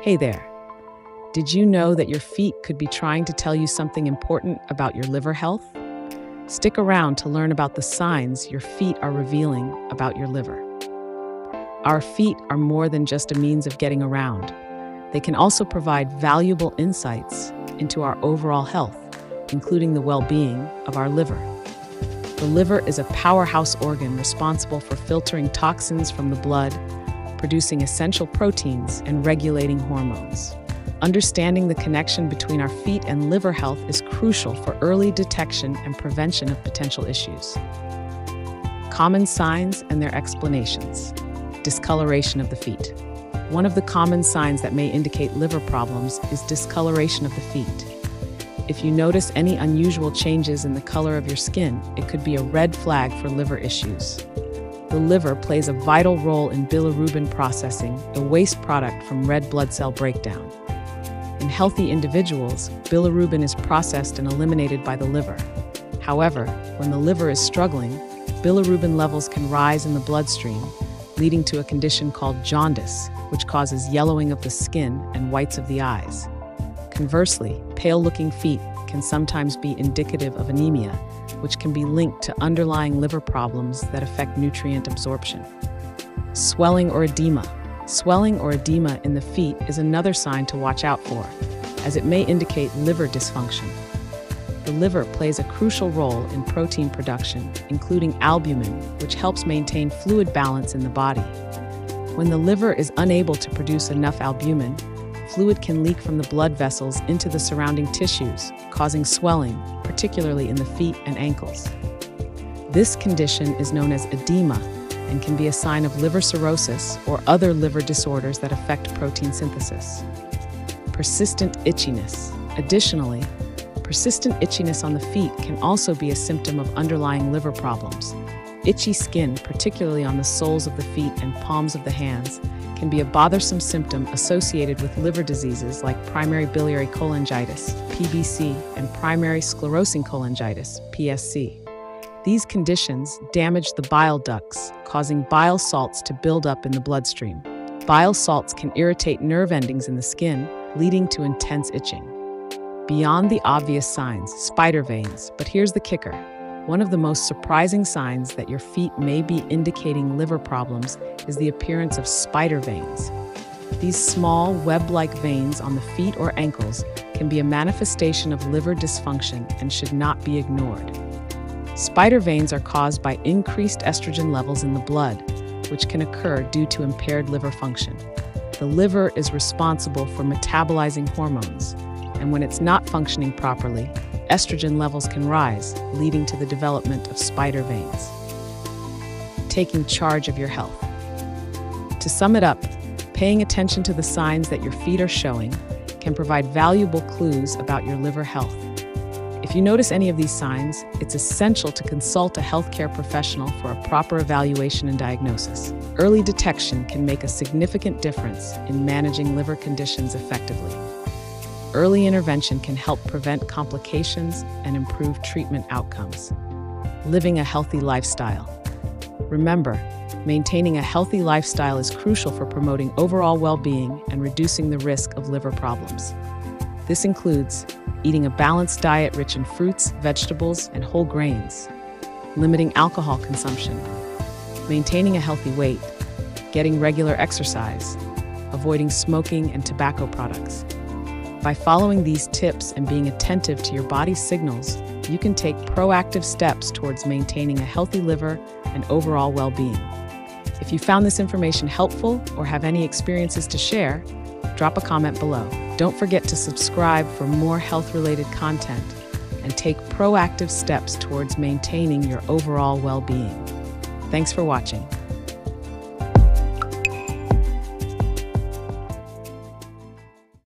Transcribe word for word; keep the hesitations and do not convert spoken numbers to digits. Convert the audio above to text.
Hey there. Did you know that your feet could be trying to tell you something important about your liver health? Stick around to learn about the signs your feet are revealing about your liver. Our feet are more than just a means of getting around. They can also provide valuable insights into our overall health, including the well-being of our liver. The liver is a powerhouse organ responsible for filtering toxins from the blood, producing essential proteins, and regulating hormones. Understanding the connection between our feet and liver health is crucial for early detection and prevention of potential issues. Common signs and their explanations. Discoloration of the feet. One of the common signs that may indicate liver problems is discoloration of the feet. If you notice any unusual changes in the color of your skin, it could be a red flag for liver issues. The liver plays a vital role in bilirubin processing, a waste product from red blood cell breakdown. In healthy individuals, bilirubin is processed and eliminated by the liver. However, when the liver is struggling, bilirubin levels can rise in the bloodstream, leading to a condition called jaundice, which causes yellowing of the skin and whites of the eyes. Conversely, pale-looking feet can sometimes be indicative of anemia, which can be linked to underlying liver problems that affect nutrient absorption. Swelling or edema. Swelling or edema in the feet is another sign to watch out for, as it may indicate liver dysfunction. The liver plays a crucial role in protein production, including albumin, which helps maintain fluid balance in the body. When the liver is unable to produce enough albumin, fluid can leak from the blood vessels into the surrounding tissues, causing swelling, particularly in the feet and ankles. This condition is known as edema and can be a sign of liver cirrhosis or other liver disorders that affect protein synthesis. Persistent itchiness. Additionally, persistent itchiness on the feet can also be a symptom of underlying liver problems. Itchy skin, particularly on the soles of the feet and palms of the hands, can be a bothersome symptom associated with liver diseases like primary biliary cholangitis, P B C, and primary sclerosing cholangitis, P S C. These conditions damage the bile ducts, causing bile salts to build up in the bloodstream. Bile salts can irritate nerve endings in the skin, leading to intense itching. Beyond the obvious signs, spider veins, but here's the kicker. One of the most surprising signs that your feet may be indicating liver problems is the appearance of spider veins. These small, web-like veins on the feet or ankles can be a manifestation of liver dysfunction and should not be ignored. Spider veins are caused by increased estrogen levels in the blood, which can occur due to impaired liver function. The liver is responsible for metabolizing hormones, and when it's not functioning properly, estrogen levels can rise, leading to the development of spider veins. Taking charge of your health. To sum it up, paying attention to the signs that your feet are showing can provide valuable clues about your liver health. If you notice any of these signs, it's essential to consult a healthcare professional for a proper evaluation and diagnosis. Early detection can make a significant difference in managing liver conditions effectively. Early intervention can help prevent complications and improve treatment outcomes. Living a healthy lifestyle. Remember, maintaining a healthy lifestyle is crucial for promoting overall well-being and reducing the risk of liver problems. This includes eating a balanced diet rich in fruits, vegetables, and whole grains, limiting alcohol consumption, maintaining a healthy weight, getting regular exercise, avoiding smoking and tobacco products. By following these tips and being attentive to your body's signals, you can take proactive steps towards maintaining a healthy liver and overall well-being. If you found this information helpful or have any experiences to share, drop a comment below. Don't forget to subscribe for more health-related content and take proactive steps towards maintaining your overall well-being. Thanks for watching.